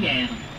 down.